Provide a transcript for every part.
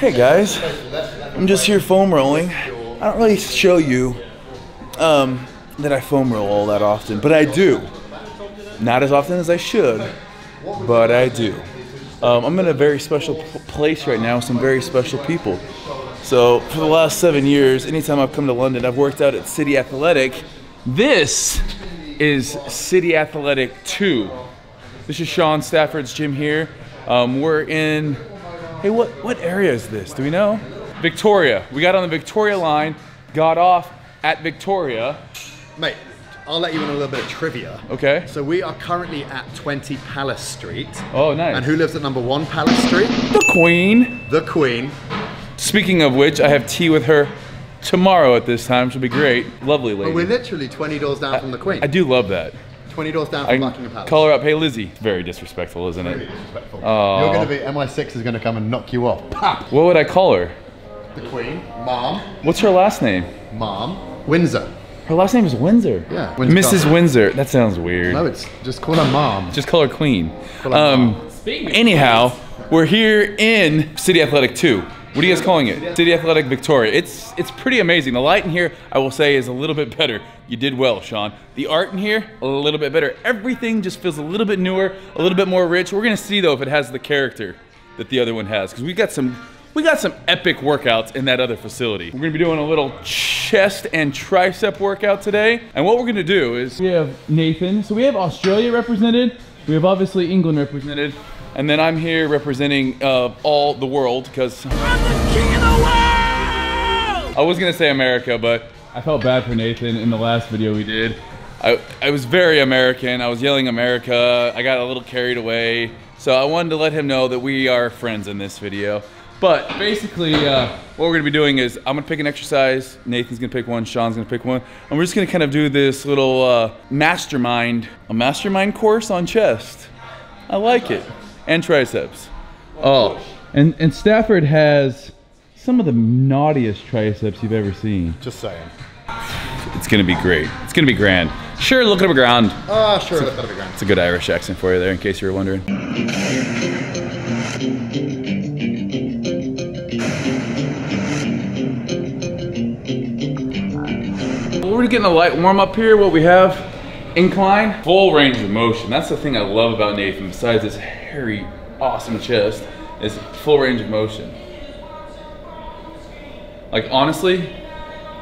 Hey guys, I'm just here foam rolling. I don't really show you that I foam roll all that often, but I do. Not as often as I should, but I do. I'm in a very special place right now with some very special people. So for the last 7 years, anytime I've come to London, I've worked out at City Athletic. This is City Athletic 2. This is Shaun Stafford's gym here. We're in... Hey, what area is this? Do we know? Victoria. We got on the Victoria line, got off at Victoria. Mate, I'll let you in a little bit of trivia. Okay. So we are currently at 20 Palace Street. Oh, nice. And who lives at number 1 Palace Street? The Queen. The Queen. Speaking of which, I have tea with her tomorrow at this time. She'll be great. Lovely lady. Well, we're literally 20 doors down from the Queen. I do love that. 20 doors down from Buckingham Palace. Call her up, hey Lizzie. Very disrespectful, isn't it? Very disrespectful. Oh. You're going to be, MI6 is going to come and knock you off. Pop. What would I call her? The Queen. Mom. What's her last name? Mom. Windsor. Her last name is Windsor. Yeah. Mrs. Windsor. That sounds weird. No, it's just call her Mom. Just call her Queen. Call her Mom. Anyhow, we're here in City Athletic 2. What are you guys calling it? City Athletic Victoria. It's pretty amazing. The light in here, I will say, is a little bit better. You did well, Shaun. The art in here, a little bit better. Everything just feels a little bit newer, a little bit more rich. We're gonna see though if it has the character that the other one has, because we got some epic workouts in that other facility. We're gonna be doing a little chest and tricep workout today. And what we're gonna do is we have Nathan. So we have Australia represented. We have obviously England represented. And then I'm here representing all the world, because I'm the king of the world! I was gonna say America, but I felt bad for Nathan in the last video we did. I was very American. I was yelling America. I got a little carried away. So I wanted to let him know that we are friends in this video. But basically, what we're gonna be doing is I'm gonna pick an exercise. Nathan's gonna pick one, Shaun's gonna pick one. And we're just gonna kind of do this little mastermind course on chest. I like it. And triceps. Oh, and Stafford has some of the naughtiest triceps you've ever seen. Just saying. It's gonna be great. It's gonna be grand. Sure, look at the ground. Ah, sure, look at the ground. It's a good Irish accent for you there, in case you were wondering. We're getting a light warm up here. What we have, incline, full range of motion. That's the thing I love about Nathan, besides his hairy, awesome chest, is full range of motion. Like honestly,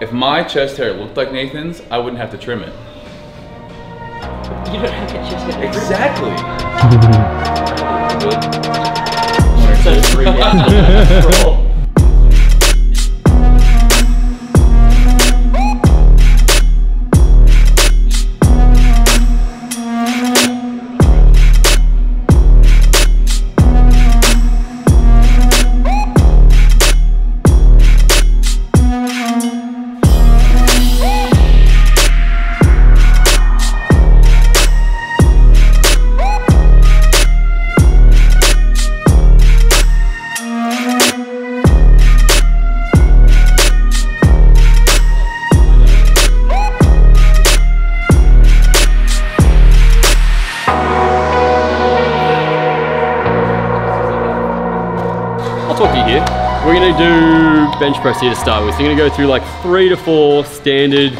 if my chest hair looked like Nathan's, I wouldn't have to trim it. You don't have to get chest hair. Exactly. We're gonna do bench press here to start with. So you're gonna go through like 3 to 4 standard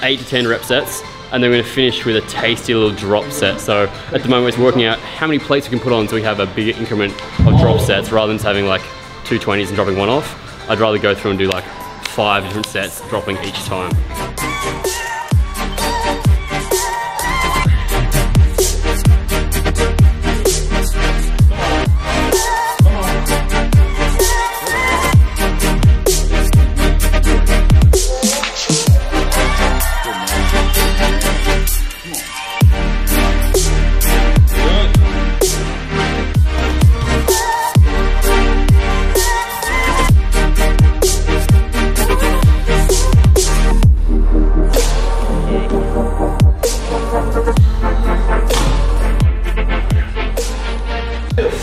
8 to 10 rep sets, and then we're gonna finish with a tasty little drop set. So at the moment, it's working out how many plates we can put on so we have a bigger increment of drop sets rather than just having like 2 20s and dropping one off. I'd rather go through and do like 5 different sets, dropping each time.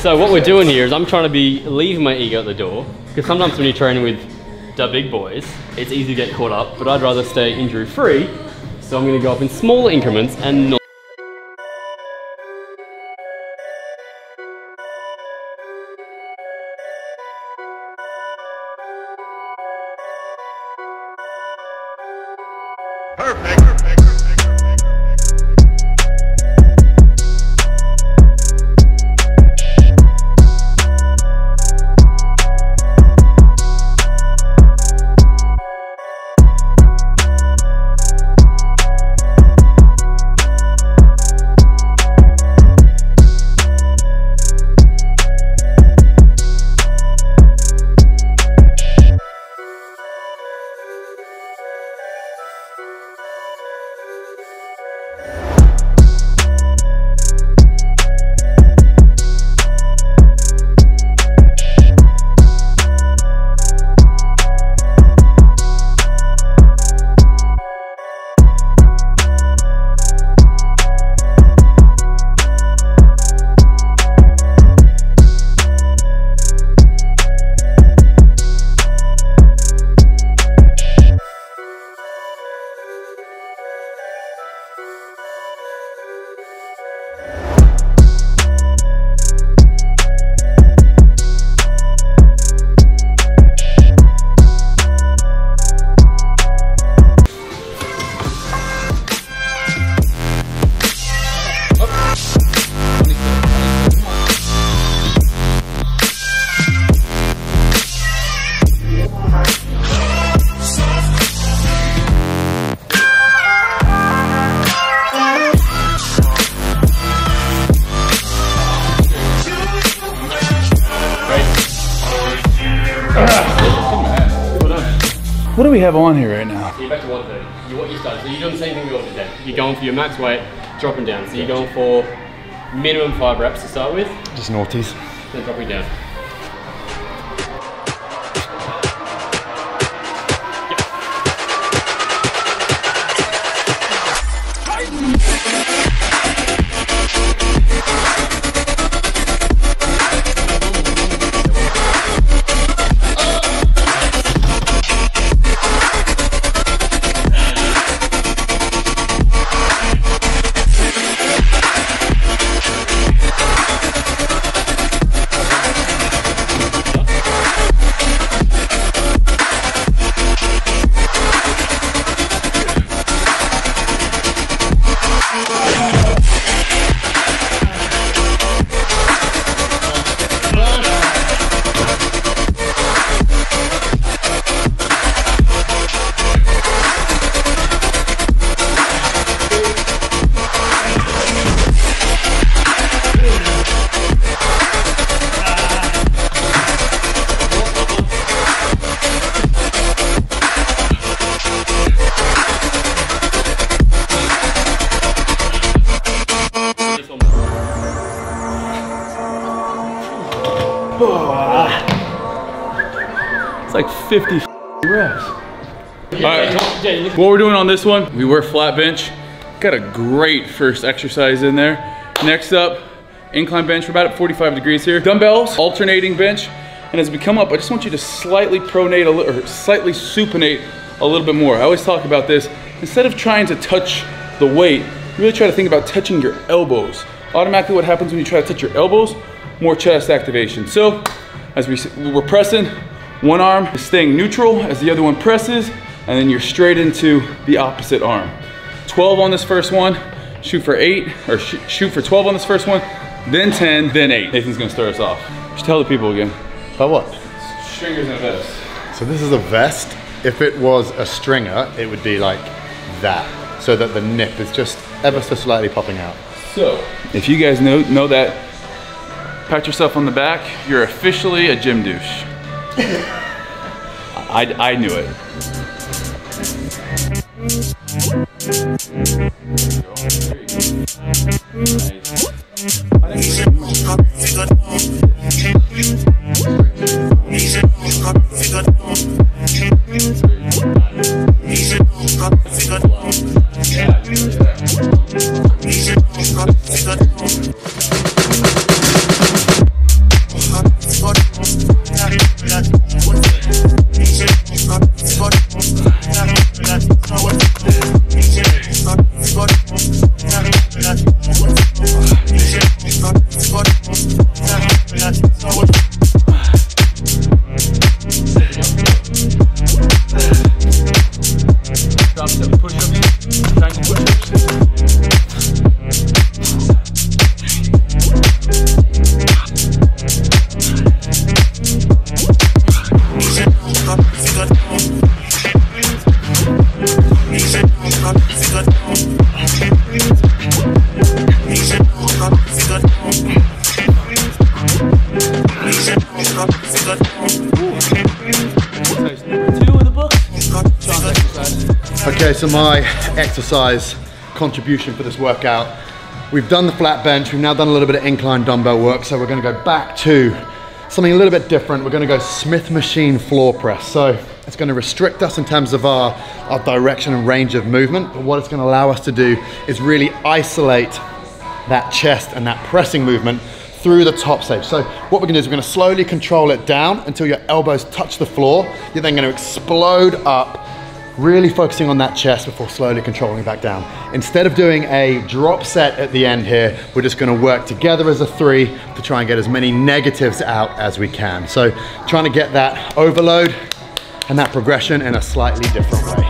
So what we're doing here is I'm trying to leave my ego at the door, because sometimes when you're training with the big boys, it's easy to get caught up, but I'd rather stay injury free. So I'm gonna go up in smaller increments and not. What do we have on here right now? So you're back to 130. You what you started. So you're doing the same thing we ordered then. You're going for your max weight, dropping down. So you're going for minimum 5 reps to start with. Just noughties. Then dropping down. It's like 50 reps. Alright, what we're doing on this one, we were flat bench. Got a great first exercise in there. Next up, incline bench. We're about at 45 degrees here. Dumbbells, alternating bench. And as we come up, I just want you to slightly pronate, or slightly supinate a little bit more. I always talk about this. Instead of trying to touch the weight, really try to think about touching your elbows. Automatically what happens when you try to touch your elbows, more chest activation. So, as we're pressing, one arm is staying neutral as the other one presses, and then you're straight into the opposite arm. 12 on this first one, shoot for 8, or shoot for 12 on this first one, then 10, then 8. Nathan's gonna start us off. Just tell the people again. About what? Stringers and a vest. So this is a vest. If it was a stringer, it would be like that, so that the nip is just ever so slightly popping out. So, if you guys know that, pat yourself on the back, you're officially a gym douche. I knew it. Exercise number 2 in the book. Okay, so my exercise contribution for this workout. We've done the flat bench, we've now done a little bit of incline dumbbell work, so we're gonna go back to something a little bit different. We're gonna go Smith Machine floor press. So it's gonna restrict us in terms of our direction and range of movement, but what it's gonna allow us to do is really isolate that chest and that pressing movement through the top stage. So what we're gonna do is we're gonna slowly control it down until your elbows touch the floor. You're then gonna explode up, really focusing on that chest before slowly controlling back down. Instead of doing a drop set at the end here, we're just gonna work together as a three to try and get as many negatives out as we can. So trying to get that overload and that progression in a slightly different way.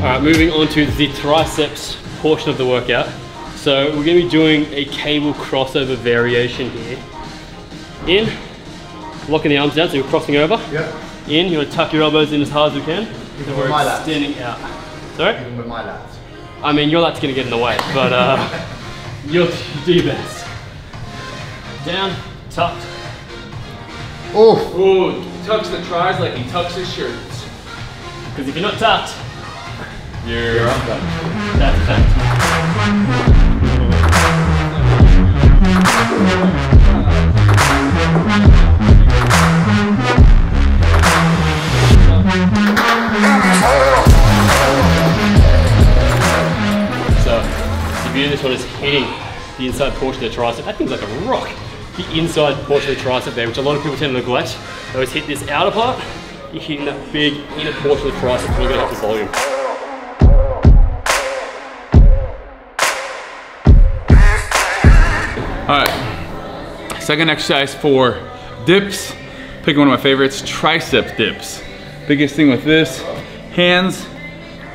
Alright, moving on to the triceps portion of the workout. So we're going to be doing a cable crossover variation here. In, locking the arms down, so you're crossing over. Yep. In, you want to tuck your elbows in as hard as we can. So we're extending out. Sorry? Even with my lats. I mean, your lat's going to get in the way, but you'll do your best. Down, tucked. Oh! Ooh, tucks the tries like he tucks his shirts. Because if you're not tucked, you're up. That's a fact. So, the view of this one is hitting the inside portion of the tricep. That thing's like a rock. The inside portion of the tricep there, which a lot of people tend to neglect. They always hit this outer part. You're hitting that big inner portion of the tricep, and you're going to have the volume. All right, second exercise for dips. Picking one of my favorites, tricep dips. Biggest thing with this, hands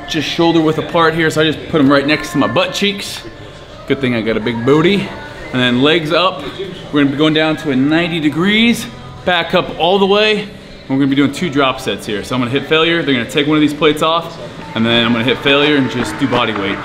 just shoulder width apart here, so I just put them right next to my butt cheeks. Good thing I got a big booty. And then legs up, we're gonna be going down to a 90 degrees, back up all the way, and we're gonna be doing 2 drop sets here. So I'm gonna hit failure, they're gonna take one of these plates off, and then I'm gonna hit failure and just do body weight.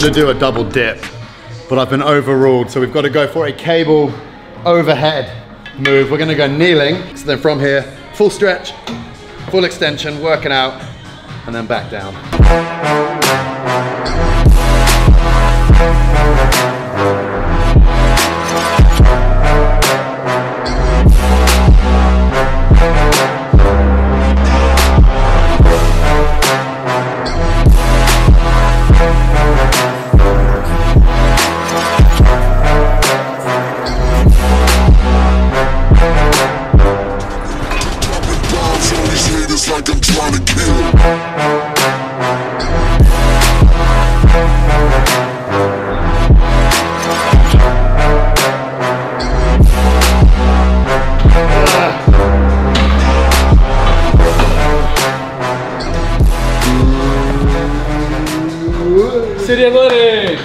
To do a double dip, but I've been overruled, so we've got to go for a cable overhead move. We're going to go kneeling, so then from here, full stretch, full extension, working out, and then back down. Like I'm trying to kill.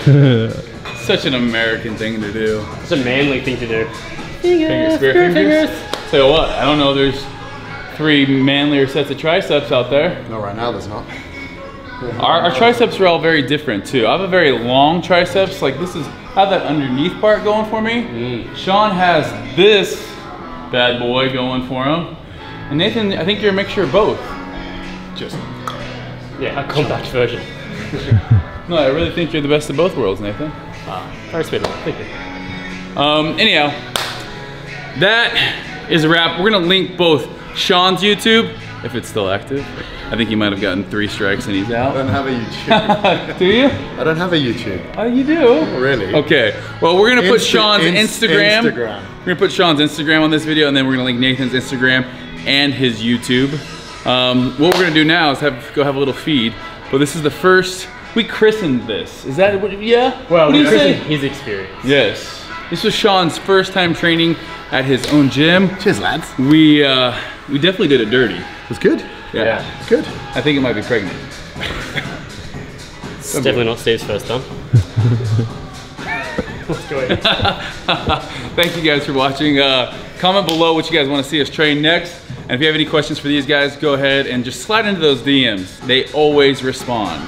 Such an American thing to do. It's a manly thing to do. Fingers, spear fingers. So what? I don't know. There's three manlier sets of triceps out there. No, right now there's not. Our triceps are all very different too. I have a very long triceps. Like this is, I have that underneath part going for me. Shaun has this bad boy going for him. And Nathan, I think you're a mixture of both. Just yeah, a compact version. No, I really think you're the best of both worlds, Nathan. Thank you. Anyhow, that is a wrap. We're gonna link both Shaun's YouTube, if it's still active. I think he might have gotten 3 strikes and he's out. I don't have a YouTube. Do you? I don't have a YouTube. Oh, you do? Oh, really? Okay. Well, we're gonna put Shaun's Instagram. We're gonna put Shaun's Instagram on this video, and then we're gonna link Nathan's Instagram and his YouTube. What we're gonna do now is go have a little feed. But this is the first. We christened this. Is that what? Yeah. Well, we christened his experience. Yes. This was Shaun's first time training at his own gym. Cheers, lads. We definitely did it dirty. It was good. Yeah, it's good. I think it might be pregnant. It's definitely not Steve's first time. Let's go ahead. Thank you guys for watching. Comment below what you guys want to see us train next. And if you have any questions for these guys, go ahead and just slide into those DMs. They always respond.